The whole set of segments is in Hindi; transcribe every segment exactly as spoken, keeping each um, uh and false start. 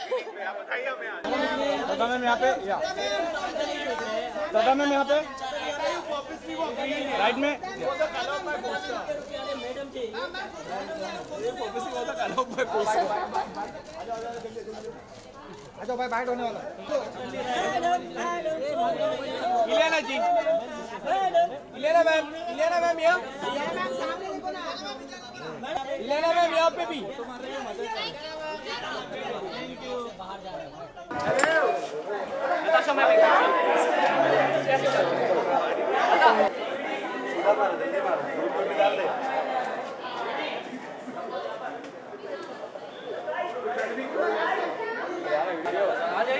दादा मैम यहाँ पे, दादा मैम यहाँ पे राइट में अच्छा भाई बाइट होने वाला जी इलेना मैम इलेना मैम यहाँ इलेना मैम यहाँ पे भी आ जाइए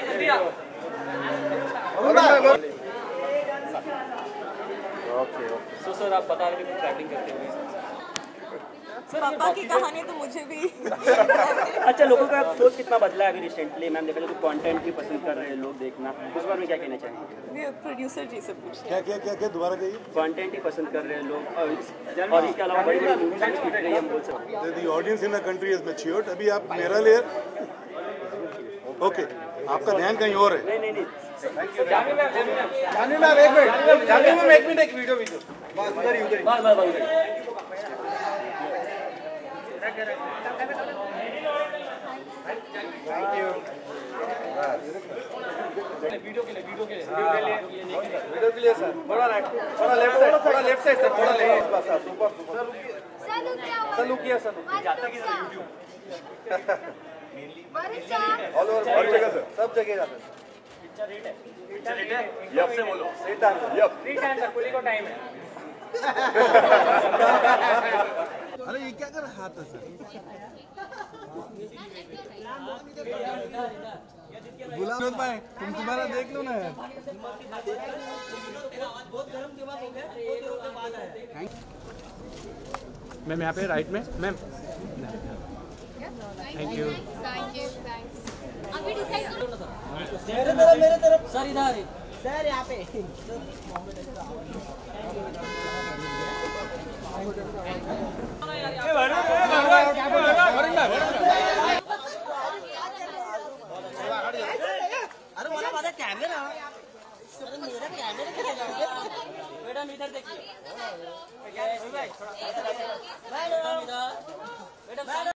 जल्दी आप ओके ओके सो सर आप बता रहे थे ट्रैकिंग करते हुए सर पापा की कहानी तो मुझे भी अच्छा लोगों का सोच कितना बदला है अभी रिसेंटली मैम देखा लोग कंटेंट भी पसंद कर रहे हैं लोग देखना उस बारे में क्या कहना चाहेंगे प्रोड्यूसर जी से पूछ क्या क्या क्या क्या दोबारा कहिए कंटेंट ही पसंद कर रहे हैं लोग और इसके अलावा बड़ी बड़ी मूवीज भी रही हम बोल सकते the audience in the country is matured अभी आप मेरा लेयर ओके आपका ध्यान कहीं और है नहीं नहीं जानवी मैम जानवी मैम एक मिनट जानवी मैम एक मिनट एक वीडियो वीडियो बस उधर ही उधर बस बस थैंक यू वीडियो के लिए वीडियो के लिए वीडियो के लिए सर थोड़ा राइट थोड़ा लेफ्ट साइड थोड़ा लेफ्ट साइड सर थोड़ा लेफ्ट बस सर सुपर सुपर सर रुकिया सर रुकिया सर जाता कि यूट्यूब ऑल ओवर हर जगह सर सब जगह जाता है रेट है रेट है यप से बोलो रेट है यप फ्री टाइम सर कुली को टाइम है अरे ये क्या कर रहा था सर गुलाब मत भाई तुम तुम्हारा देख लो ना यार तेरा आवाज बहुत गरम दिमाग हो गया बहुत देर के बाद आया मैम यहां पे राइट में ma'am thank you thank you thanks अभी डिसाइड करो मेरे तरफ मेरे तरफ सर इधर सर यहाँ पे ए भरा